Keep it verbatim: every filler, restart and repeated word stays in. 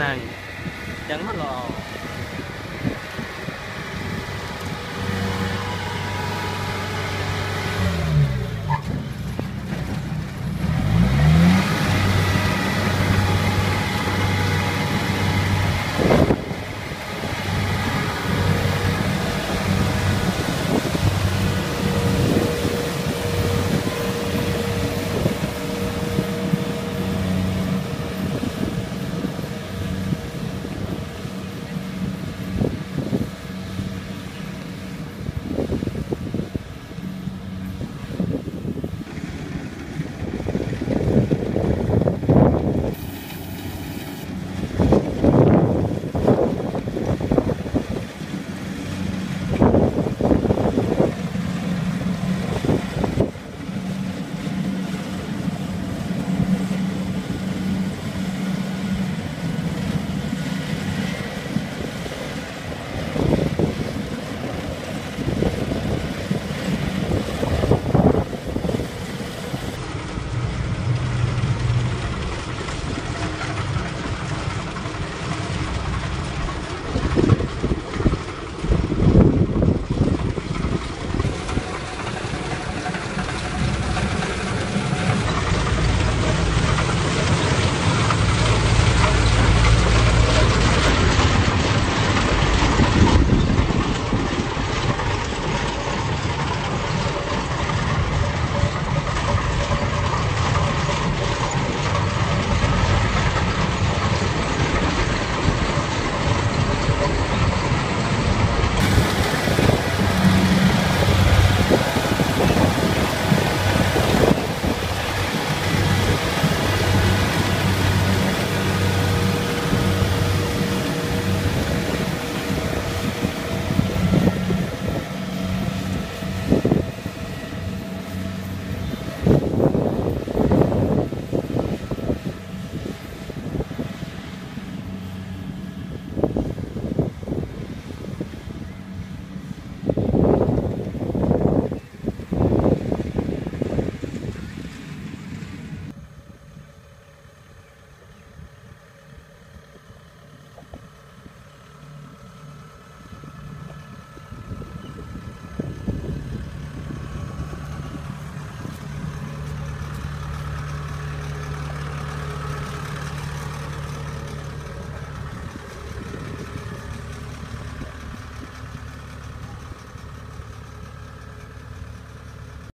này chẳng mất lò.